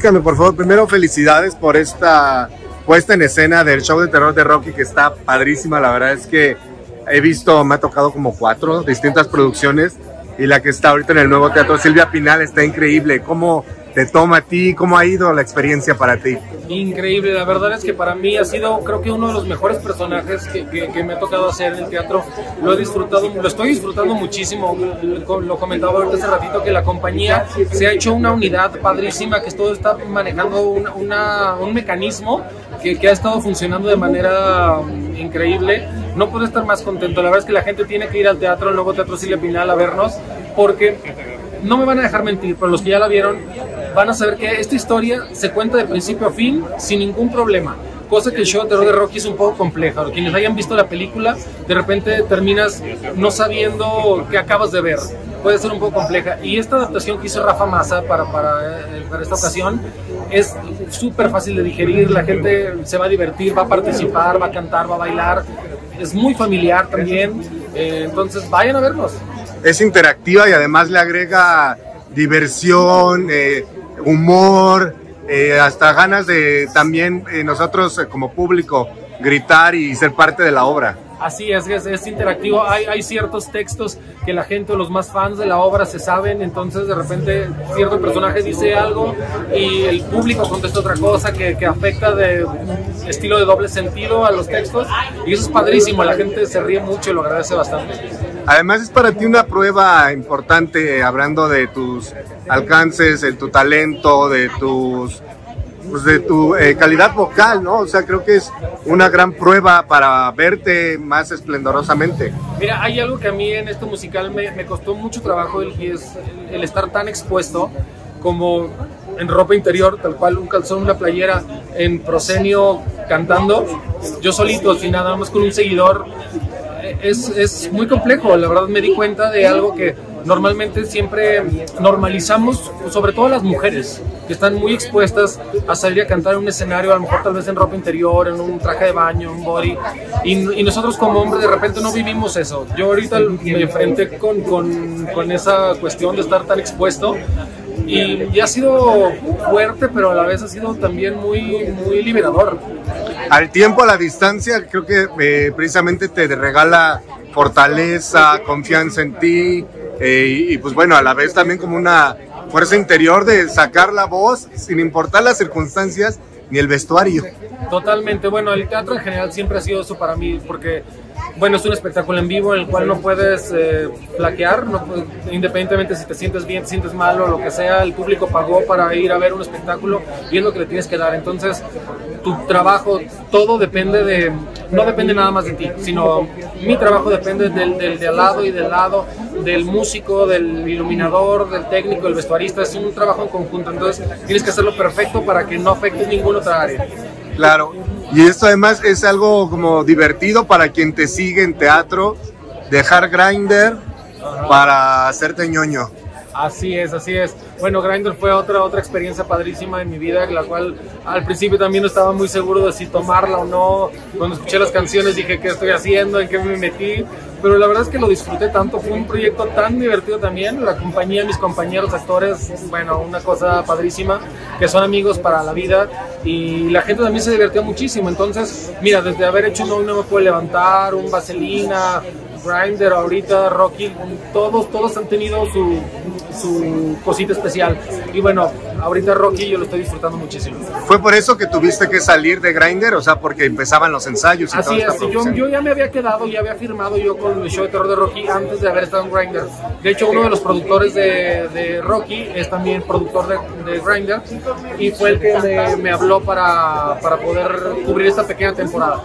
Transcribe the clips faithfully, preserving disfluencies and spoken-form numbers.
platícame por favor, primero felicidades por esta puesta en escena del show de terror de Rocky, que está padrísima. La verdad es que he visto, me ha tocado como cuatro distintas producciones, y la que está ahorita en el nuevo Teatro Silvia Pinal está increíble. ¿Cómo te toma a ti? ¿Cómo ha ido la experiencia para ti? Increíble, la verdad es que para mí ha sido, creo que uno de los mejores personajes que, que, que me ha tocado hacer en el teatro. Lo he disfrutado, lo estoy disfrutando muchísimo. Lo comentaba ahorita hace ratito que la compañía se ha hecho una unidad padrísima, que todo está manejando una, una, un mecanismo que, que ha estado funcionando de manera increíble. No puedo estar más contento. La verdad es que la gente tiene que ir al teatro, al nuevo Teatro Silvia Pinal, a vernos, porque no me van a dejar mentir, pero los que ya la vieron van a saber que esta historia se cuenta de principio a fin sin ningún problema, cosa que el show de terror de Rocky es un poco compleja. Quienes hayan visto la película, de repente terminas no sabiendo qué acabas de ver, puede ser un poco compleja, y esta adaptación que hizo Rafa Massa para, para, para esta ocasión es súper fácil de digerir. La gente se va a divertir, va a participar, va a cantar, va a bailar, es muy familiar también, eh, entonces vayan a vernos. Es interactiva y además le agrega diversión, eh, humor, eh, hasta ganas de también eh, nosotros eh, como público gritar y ser parte de la obra. Así es, es, es interactivo. Hay, hay ciertos textos que la gente, los más fans de la obra, se saben, entonces de repente cierto personaje dice algo y el público contesta otra cosa que, que afecta de estilo de doble sentido a los textos, y eso es padrísimo. La gente se ríe mucho y lo agradece bastante. Además es para ti una prueba importante, hablando de tus alcances, de tu talento, de tus... Pues de tu eh, calidad vocal, ¿no? O sea, creo que es una gran prueba para verte más esplendorosamente. Mira, hay algo que a mí en esto musical me, me costó mucho trabajo, y es el, el estar tan expuesto como en ropa interior, tal cual, un calzón, una playera, en proscenio, cantando, yo solito, sin nada más, con un seguidor. Es, es muy complejo, la verdad me di cuenta de algo que normalmente siempre normalizamos, sobre todo las mujeres, que están muy expuestas a salir a cantar en un escenario, a lo mejor tal vez en ropa interior, en un traje de baño, un body, y, y nosotros como hombres de repente no vivimos eso. Yo ahorita me enfrenté con, con, con esa cuestión de estar tan expuesto, y, y ha sido fuerte, pero a la vez ha sido también muy, muy liberador. Al tiempo, a la distancia, creo que eh, precisamente te regala fortaleza, confianza en ti, eh, y, y pues bueno, a la vez también como una fuerza interior de sacar la voz sin importar las circunstancias ni el vestuario. Totalmente. Bueno, el teatro en general siempre ha sido eso para mí, porque bueno, es un espectáculo en vivo en el cual no puedes eh, flaquear, no, independientemente si te sientes bien, te sientes mal o lo que sea. El público pagó para ir a ver un espectáculo y es lo que le tienes que dar. Entonces tu trabajo, todo depende de, no depende nada más de ti, sino mi trabajo depende del, del de al lado y del lado, del músico, del iluminador, del técnico, del vestuarista. Es un trabajo en conjunto, entonces tienes que hacerlo perfecto para que no afecte ninguna otra área. Claro, y esto además es algo como divertido para quien te sigue en teatro, dejar Grindr para hacerte ñoño. Así es, así es. Bueno, Grindr fue otra, otra experiencia padrísima en mi vida, la cual al principio también no estaba muy seguro de si tomarla o no. Cuando escuché las canciones dije, ¿qué estoy haciendo? ¿En qué me metí? Pero la verdad es que lo disfruté tanto, fue un proyecto tan divertido también. La compañía, mis compañeros actores, bueno, una cosa padrísima, que son amigos para la vida, y la gente también se divertió muchísimo. Entonces, mira, desde haber hecho un Hoy No Me Puedo Levantar, un Vaselina, Grindr, ahorita Rocky, todos, todos han tenido su, su cosita especial, y bueno, ahorita Rocky yo lo estoy disfrutando muchísimo. ¿Fue por eso que tuviste que salir de Grindr? O sea, porque empezaban los ensayos y así toda esta así, yo, yo ya me había quedado, ya había firmado yo con el show de terror de Rocky antes de haber estado en Grindr. De hecho, uno de los productores de, de Rocky es también productor de, de Grindr, y fue el que me, me habló para, para poder cubrir esta pequeña temporada.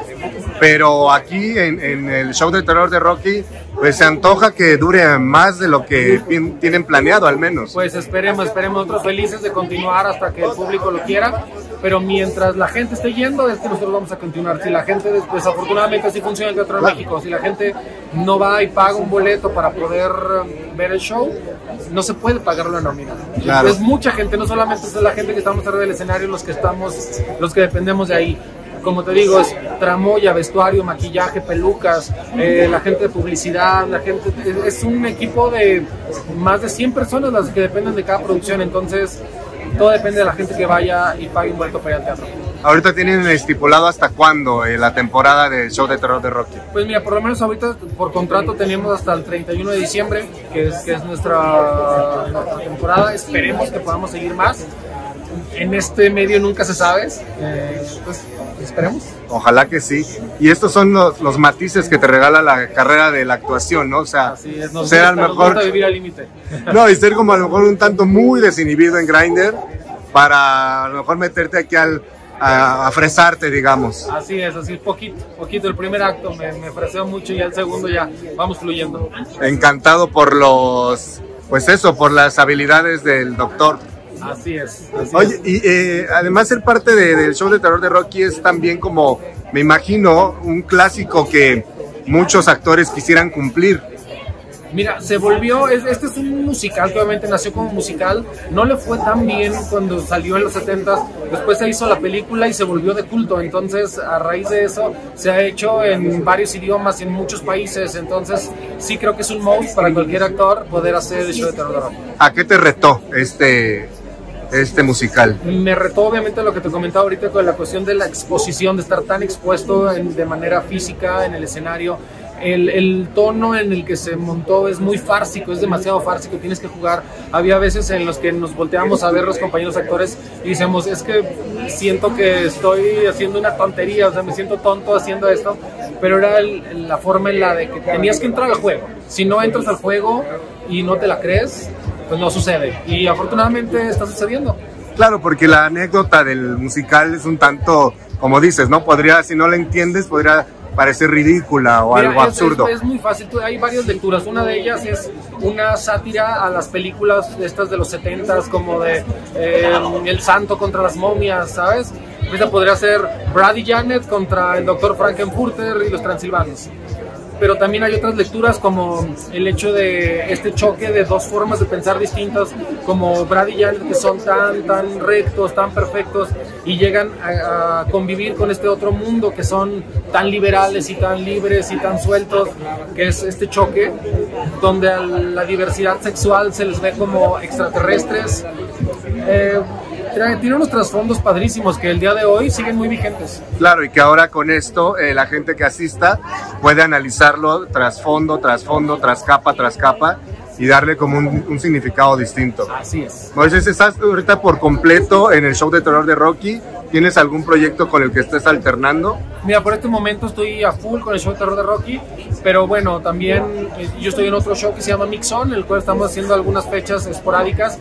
Pero aquí en, en el show de terror de Rocky, pues se antoja que dure más de lo que tienen planeado, al menos. Pues esperemos, esperemos nosotros felices de continuar hasta que el público lo quiera, pero mientras la gente esté yendo es que nosotros vamos a continuar. Si la gente, desafortunadamente así funciona el Teatro de México, si la gente no va y paga un boleto para poder ver el show, no se puede pagar la nómina. Claro. Es mucha gente, no solamente es la gente que estamos arriba del escenario, los que estamos, los que dependemos de ahí. Como te digo, es tramoya, vestuario, maquillaje, pelucas, eh, la gente de publicidad, la gente... Es un equipo de más de cien personas las que dependen de cada producción, entonces todo depende de la gente que vaya y pague un vuelto para ir al teatro. Ahorita tienen estipulado hasta cuándo eh, la temporada de Show de Terror de Rocky. Pues mira, por lo menos ahorita por contrato tenemos hasta el treinta y uno de diciembre, que es, que es nuestra, nuestra temporada. Esperemos que podamos seguir más. En este medio nunca se sabe, eh, pues esperemos. Ojalá que sí. Y estos son los, los matices que te regala la carrera de la actuación, ¿no? O sea, así es, nos ser gusta, al mejor... nos gusta vivir al límite. No, y ser como a lo mejor un tanto muy desinhibido en Grindr para a lo mejor meterte aquí al... A, a fresarte, digamos. Así es, así es, poquito, poquito. El primer acto me, me freseó mucho y el segundo ya vamos fluyendo. Encantado por los, pues eso, por las habilidades del doctor. Así es. Así Oye, es. y eh, además ser parte de, del Show de Terror de Rocky es también como, me imagino, un clásico que muchos actores quisieran cumplir. Mira, se volvió, este es un musical que obviamente nació como musical, no le fue tan bien cuando salió en los setentas, después se hizo la película y se volvió de culto, entonces a raíz de eso se ha hecho en varios idiomas, en muchos países, entonces sí creo que es un must para cualquier actor poder hacer el Show de Terror de Rocky. ¿A qué te retó este...? Este musical. Me retó obviamente lo que te comentaba ahorita con la cuestión de la exposición, de estar tan expuesto en, de manera física en el escenario. El, el tono en el que se montó es muy fársico, es demasiado fársico, tienes que jugar. Había veces en los que nos volteábamos a ver los compañeros actores y decíamos, es que siento que estoy haciendo una tontería, o sea, me siento tonto haciendo esto, pero era el, la forma en la de que tenías que entrar al juego. Si no entras al juego y no te la crees, pues no sucede, y afortunadamente está sucediendo. Claro, porque la anécdota del musical es un tanto, como dices, ¿no? Podría, si no la entiendes, podría parecer ridícula o Mira, algo es, absurdo. Es, es muy fácil, hay varias lecturas, una de ellas es una sátira a las películas estas de los setentas, como de eh, El Santo contra las momias, ¿sabes? Esta podría ser Brad y Janet contra el doctor Frankenfurter y los transilvanos. Pero también hay otras lecturas como el hecho de este choque de dos formas de pensar distintas, como Brad y Janet, que son tan, tan rectos, tan perfectos, y llegan a, a convivir con este otro mundo que son tan liberales y tan libres y tan sueltos, que es este choque donde a la diversidad sexual se les ve como extraterrestres. Eh, Tiene unos trasfondos padrísimos que el día de hoy siguen muy vigentes. Claro, y que ahora con esto eh, la gente que asista puede analizarlo trasfondo, trasfondo, tras capa, tras capa y darle como un, un significado distinto. Así es. Entonces estás ahorita por completo en el Show de Terror de Rocky. ¿Tienes algún proyecto con el que estés alternando? Mira, por este momento estoy a full con el Show de Terror de Rocky, pero bueno, también yo estoy en otro show que se llama Mixon, en el cual estamos haciendo algunas fechas esporádicas.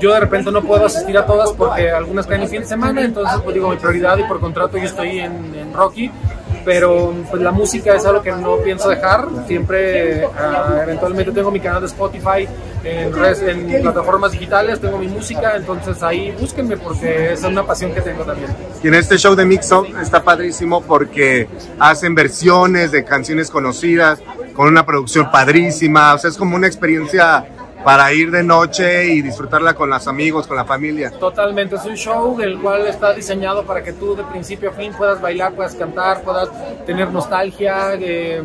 Yo de repente no puedo asistir a todas porque algunas caen el fin de semana, entonces pues digo, mi prioridad y por contrato yo estoy en, en Rocky, pero pues la música es algo que no pienso dejar, siempre uh, eventualmente tengo mi canal de Spotify, en, res, en plataformas digitales, tengo mi música, entonces ahí búsquenme porque es una pasión que tengo también. Y en este show de Mixup está padrísimo porque hacen versiones de canciones conocidas, con una producción padrísima, o sea, es como una experiencia... para ir de noche y disfrutarla con los amigos, con la familia. Totalmente, es un show del cual está diseñado para que tú de principio a fin puedas bailar, puedas cantar, puedas tener nostalgia, eh,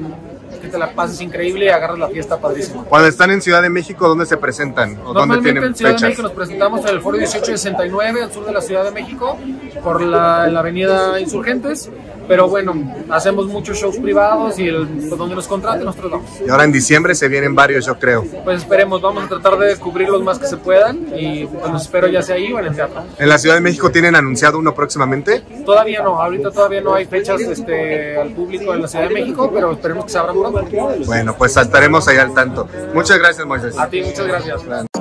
que te la pases increíble y agarras la fiesta padrísima. Cuando están en Ciudad de México, ¿dónde se presentan? ¿O dónde tienen en Ciudad fechas? de México nos presentamos en el Foro dieciocho sesenta y nueve, al sur de la Ciudad de México, por la, la avenida Insurgentes. Pero bueno, hacemos muchos shows privados y el, pues donde nos contraten nosotros vamos. Y ahora en diciembre se vienen varios, yo creo. Pues esperemos, vamos a tratar de cubrir los más que se puedan y pues los espero ya sea ahí o en el teatro. ¿En la Ciudad de México tienen anunciado uno próximamente? Todavía no, ahorita todavía no hay fechas este, al público en la Ciudad de México, pero esperemos que se abran pronto. Bueno, pues estaremos ahí al tanto. Muchas gracias, Moisés. A ti, muchas gracias.